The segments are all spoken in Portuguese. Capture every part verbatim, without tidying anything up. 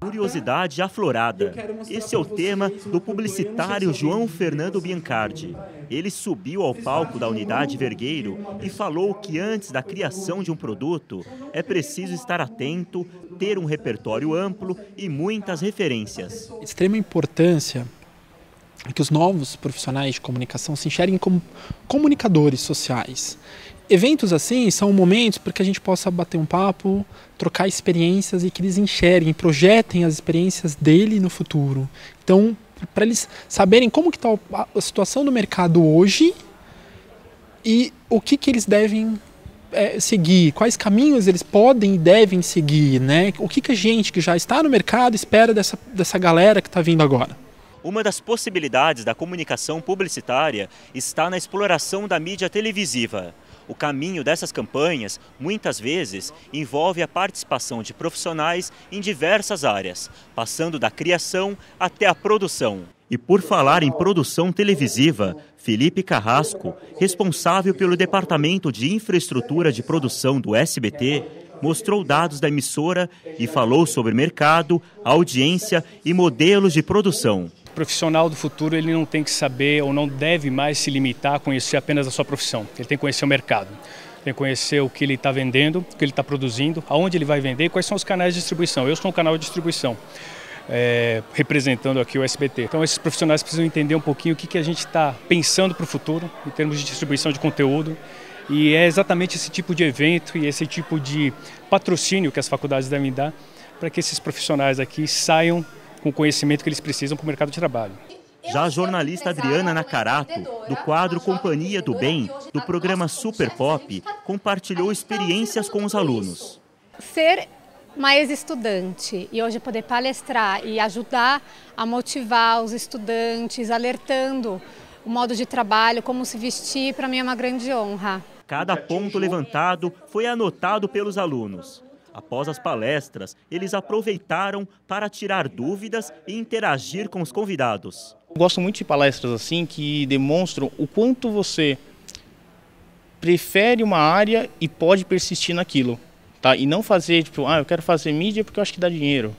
Curiosidade aflorada. Esse é o tema do publicitário João Fernando Biancardi. Ele subiu ao palco da unidade Vergueiro e falou que antes da criação de um produto é preciso estar atento, ter um repertório amplo e muitas referências. Extrema importância é que os novos profissionais de comunicação se enxerguem como comunicadores sociais. Eventos assim são momentos para que a gente possa bater um papo, trocar experiências e que eles enxerguem, projetem as experiências dele no futuro. Então, para eles saberem como que está a situação do mercado hoje e o que, que eles devem é, seguir, quais caminhos eles podem e devem seguir, né? O que, que a gente que já está no mercado espera dessa, dessa galera que está vindo agora. Uma das possibilidades da comunicação publicitária está na exploração da mídia televisiva. O caminho dessas campanhas, muitas vezes, envolve a participação de profissionais em diversas áreas, passando da criação até a produção. E por falar em produção televisiva, Phillipe Carrasco, responsável pelo Departamento de Infraestrutura de Produção do S B T, mostrou dados da emissora e falou sobre mercado, audiência e modelos de produção. O profissional do futuro ele não tem que saber ou não deve mais se limitar a conhecer apenas a sua profissão. Ele tem que conhecer o mercado, tem que conhecer o que ele está vendendo, o que ele está produzindo, aonde ele vai vender e quais são os canais de distribuição. Eu sou um canal de distribuição, é, representando aqui o S B T. Então esses profissionais precisam entender um pouquinho o que, que a gente está pensando para o futuro em termos de distribuição de conteúdo. E é exatamente esse tipo de evento e esse tipo de patrocínio que as faculdades devem dar para que esses profissionais aqui saiam com o conhecimento que eles precisam para o mercado de trabalho. Já a jornalista Adriana Nacarato, do quadro Companhia do Bem, do programa Super Pop, compartilhou experiências com os alunos. Ser mais estudante e hoje poder palestrar e ajudar a motivar os estudantes, alertando o modo de trabalho, como se vestir, para mim é uma grande honra. Cada ponto levantado foi anotado pelos alunos. Após as palestras, eles aproveitaram para tirar dúvidas e interagir com os convidados. Eu gosto muito de palestras assim que demonstram o quanto você prefere uma área e pode persistir naquilo, tá? E não fazer tipo, ah, eu quero fazer mídia porque eu acho que dá dinheiro,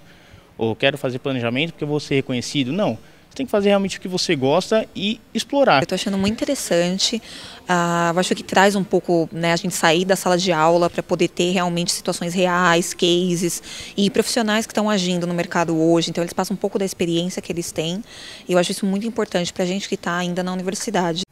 ou eu quero fazer planejamento porque eu vou ser reconhecido. Não. Você tem que fazer realmente o que você gosta e explorar. Eu estou achando muito interessante, uh, eu acho que traz um pouco, né, a gente sair da sala de aula para poder ter realmente situações reais, cases e profissionais que estão agindo no mercado hoje, então eles passam um pouco da experiência que eles têm e eu acho isso muito importante para a gente que está ainda na universidade.